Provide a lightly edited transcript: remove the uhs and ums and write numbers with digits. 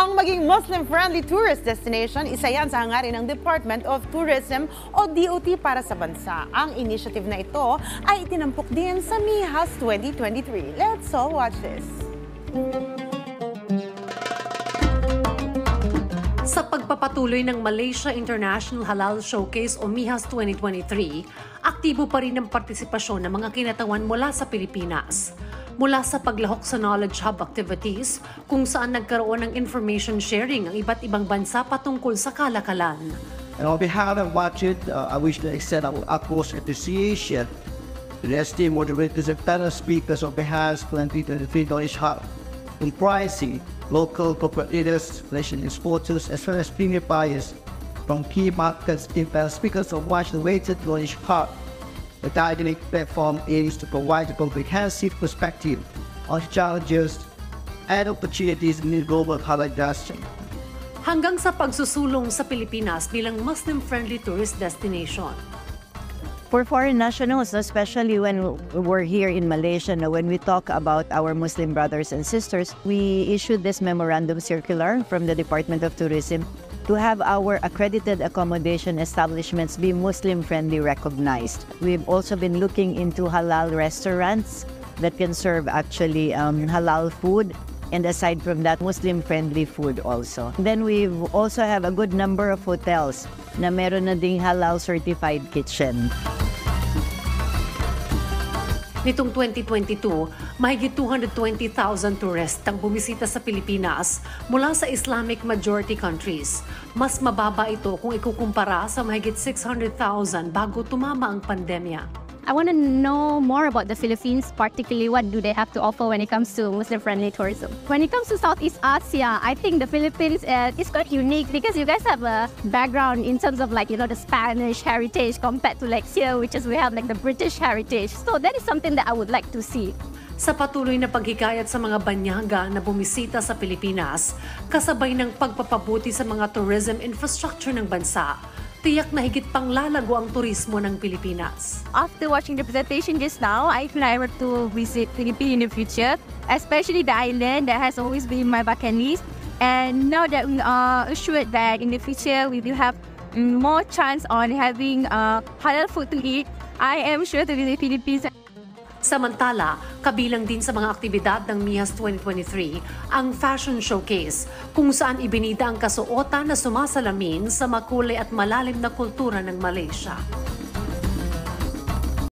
Ang maging Muslim-friendly tourist destination, isa yan sa hangarin ng Department of Tourism o DOT para sa bansa. Ang initiative na ito ay itinampok din sa MIHAS 2023. Let's all watch this. Sa pagpapatuloy ng Malaysia International Halal Showcase o MIHAS 2023, aktibo pa rin ang partisipasyon ng mga kinatawan mula sa Pilipinas. Mula sa paglahok sa Knowledge Hub activities, kung saan nagkaroon ng information sharing ang iba't ibang bansa patungkol sa kalakalan. And on behalf of WATID, I wish to extend our course appreciation to the esteemed moderators and panel speakers of MIHAS 2023 Knowledge Hub, comprising local corporate leaders, Malaysian exporters, as well as premier buyers from key markets in panel speakers of WATID Knowledge Hub. The dynamic platform aims to provide a comprehensive perspective on challenges and opportunities in the global halal industry. Hanggang sa pagsusulong sa Pilipinas bilang Muslim-friendly tourist destination. For foreign nationals, especially when we're here in Malaysia, when we talk about our Muslim brothers and sisters, we issued this memorandum circular from the Department of Tourism to have our accredited accommodation establishments be Muslim-friendly recognized. We've also been looking into halal restaurants that can serve actually halal food. And aside from that, Muslim-friendly food also. Then we also have a good number of hotels na meron na ding halal-certified kitchen. Nitong 2022, mahigit 220,000 turistang bumisita sa Pilipinas mula sa Islamic majority countries. Mas mababa ito kung ikukumpara sa mahigit 600,000 bago tumama ang pandemya. I want to know more about the Philippines, particularly what do they have to offer when it comes to Muslim-friendly tourism. When it comes to Southeast Asia, I think the Philippines is quite unique because you guys have a background in terms of the Spanish heritage compared to here, which is we have the British heritage. So that is something that I would like to see. Sa patuloy na paghikayat sa mga banyaga na bumisita sa Pilipinas, kasabay ng pagpapabuti sa mga tourism infrastructure ng bansa, tiyak na higit pang lalago ang turismo ng Pilipinas. After watching the presentation just now, I plan to visit Philippines in the future, especially the island that has always been my bucket list. And now that we are assured that in the future we will have more chance on having halal food to eat, I am sure to visit Philippines. Samantala, kabilang din sa mga aktibidad ng MIHAS 2023 ang Fashion Showcase, kung saan ibinida ang kasuotan na sumasalamin sa makulay at malalim na kultura ng Malaysia.